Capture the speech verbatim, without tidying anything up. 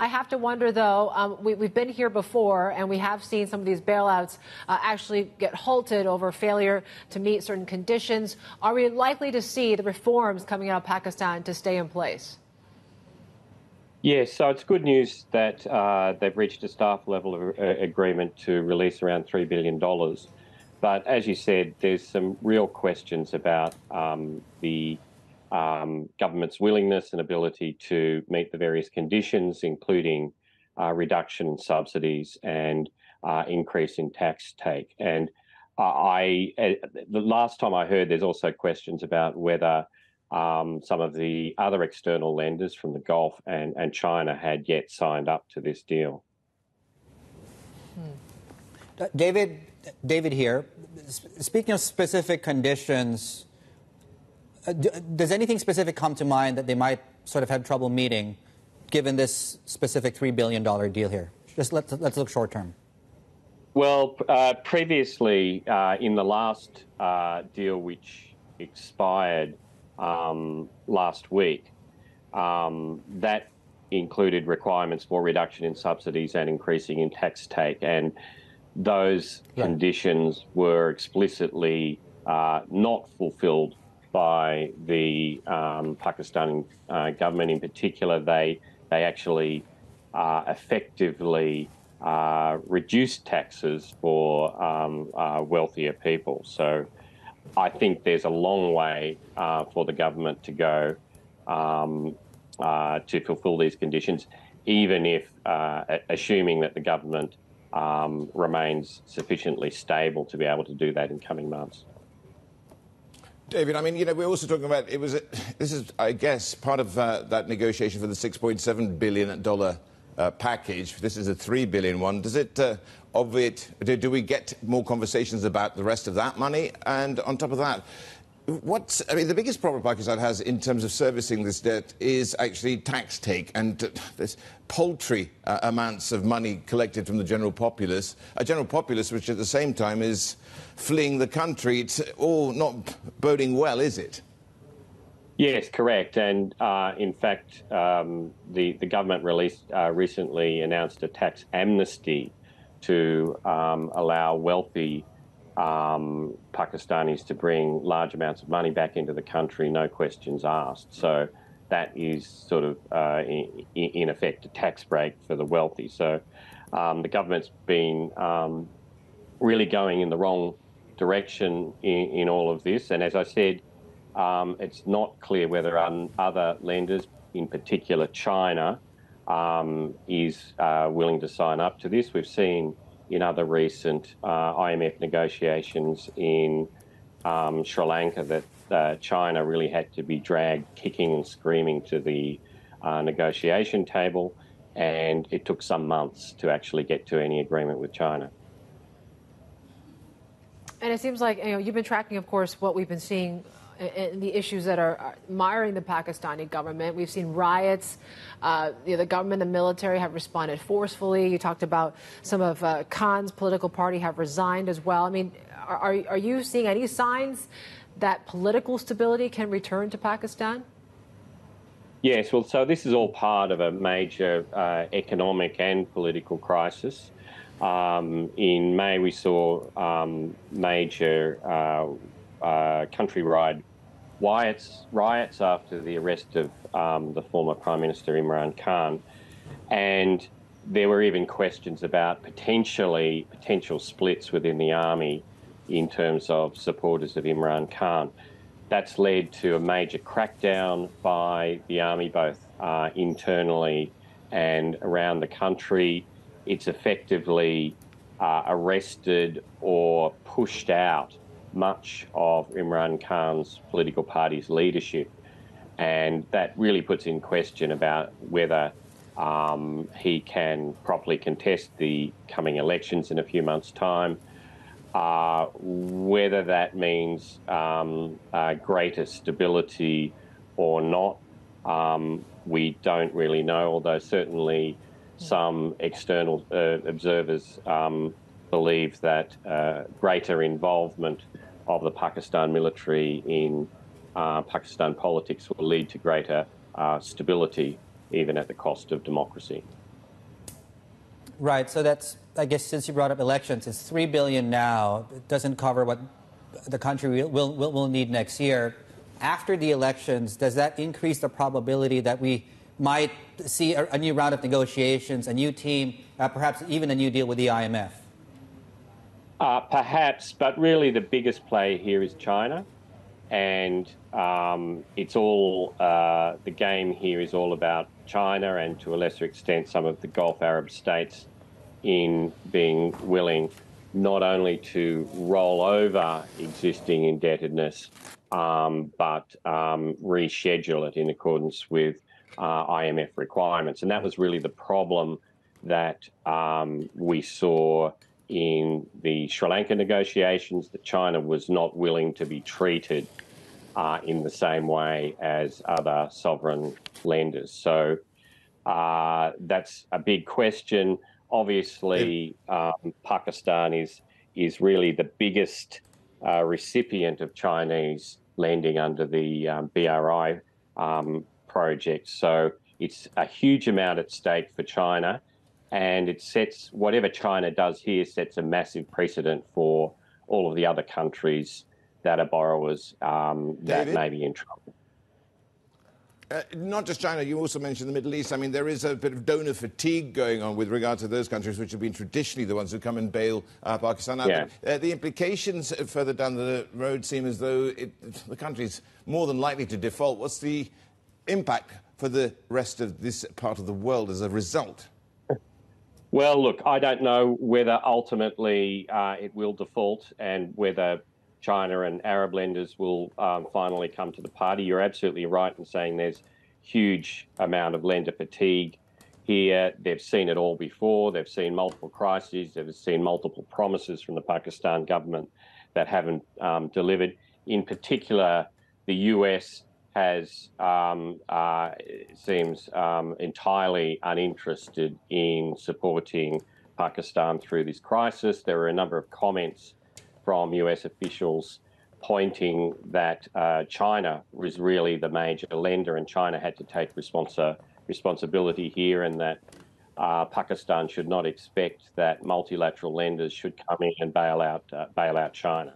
I have to wonder, though, um, we, we've been here before, and we have seen some of these bailouts uh, actually get halted over failure to meet certain conditions. Are we likely to see the reforms coming out of Pakistan to stay in place? Yes, so it's good news that uh, they've reached a staff level of, uh, agreement to release around three billion dollars. But as you said, there's some real questions about um, the um, government's willingness and ability to meet the various conditions, including uh, reduction in subsidies and uh, increase in tax take. And I, I, the last time I heard, there's also questions about whether Um, some of the other external lenders from the Gulf and, and China had yet signed up to this deal. Hmm. David, David here. Speaking of specific conditions, uh, d does anything specific come to mind that they might sort of have trouble meeting, given this specific three billion dollars deal here? Just let's, let's look short term. Well, uh, previously, uh, in the last uh, deal which expired Um, last week, um, that included requirements for reduction in subsidies and increasing in tax take, and those yeah. conditions were explicitly uh, not fulfilled by the um, Pakistani uh, government. In particular, they they actually uh, effectively uh, reduced taxes for um, uh, wealthier people. So I think there's a long way uh, for the government to go um, uh, to fulfill these conditions, even if, uh, assuming that the government um, remains sufficiently stable to be able to do that in coming months. David, I mean, you know, we're also talking about, it was, a, this is, I guess, part of uh, that negotiation for the six point seven billion dollar uh, package. This is a three billion dollar one. Does it... Uh, Of it, do, do we get more conversations about the rest of that money? And on top of that, what's, I mean, the biggest problem Pakistan has in terms of servicing this debt is actually tax take, and uh, this paltry uh, amounts of money collected from the general populace, a general populace which at the same time is fleeing the country. It's all not boding well, is it? Yes, correct. And uh, in fact, um, the, the government released, uh, recently announced a tax amnesty to um, allow wealthy um, Pakistanis to bring large amounts of money back into the country, no questions asked. So that is sort of, uh, in, in effect, a tax break for the wealthy. So um, the government's been um, really going in the wrong direction in, in all of this. And as I said, um, it's not clear whether other lenders, in particular China, Um, is uh, willing to sign up to this. We've seen in other recent uh, I M F negotiations in um, Sri Lanka that uh, China really had to be dragged kicking and screaming to the uh, negotiation table, and it took some months to actually get to any agreement with China. And it seems like, you know, you've been tracking, of course, what we've been seeing and the issues that are miring the Pakistani government. We've seen riots. Uh, you know, the government and the military have responded forcefully. You talked about some of uh, Khan's political party have resigned as well. I mean, are, are you seeing any signs that political stability can return to Pakistan? Yes, well, so this is all part of a major uh, economic and political crisis. Um, in May, we saw um, major uh, Uh, countrywide riots, riots after the arrest of um, the former Prime Minister Imran Khan, and there were even questions about potentially potential splits within the army in terms of supporters of Imran Khan. That's led to a major crackdown by the army, both uh, internally and around the country. It's effectively uh, arrested or pushed out much of Imran Khan's political party's leadership, and that really puts in question about whether um, he can properly contest the coming elections in a few months' time, uh, whether that means um, uh, greater stability or not. Um, we don't really know, although certainly some external uh, observers um, believe that uh, greater involvement of the Pakistan military in uh, Pakistan politics will lead to greater uh, stability, even at the cost of democracy. Right. So that's, I guess, since you brought up elections, it's three billion dollars now. It doesn't cover what the country will, will, will need next year. After the elections, does that increase the probability that we might see a, a new round of negotiations, a new team, uh, perhaps even a new deal with the I M F? Uh, perhaps, but really the biggest player here is China. And um, it's all, uh, the game here is all about China and to a lesser extent some of the Gulf Arab states in being willing not only to roll over existing indebtedness, um, but um, reschedule it in accordance with uh, I M F requirements. And that was really the problem that um, we saw in the Sri Lanka negotiations, that China was not willing to be treated uh, in the same way as other sovereign lenders. So uh, that's a big question. Obviously, um, Pakistan is, is really the biggest uh, recipient of Chinese lending under the um, B R I um, project. So it's a huge amount at stake for China. And it sets, whatever China does here, sets a massive precedent for all of the other countries that are borrowers um, that may be in trouble. Uh, not just China, you also mentioned the Middle East. I mean, there is a bit of donor fatigue going on with regard to those countries which have been traditionally the ones who come and bail uh, Pakistan out. Yeah. But, uh, the implications further down the road seem as though it, the country's more than likely to default. What's the impact for the rest of this part of the world as a result? Well, look, I don't know whether ultimately uh, it will default and whether China and Arab lenders will um, finally come to the party. You're absolutely right in saying there's huge amount of lender fatigue here. They've seen it all before. They've seen multiple crises. They've seen multiple promises from the Pakistan government that haven't um, delivered. In particular, the U S has um, uh, seems um, entirely uninterested in supporting Pakistan through this crisis. There were a number of comments from U S officials pointing that uh, China was really the major lender and China had to take responsi responsibility here, and that uh, Pakistan should not expect that multilateral lenders should come in and bail out, uh, bail out China.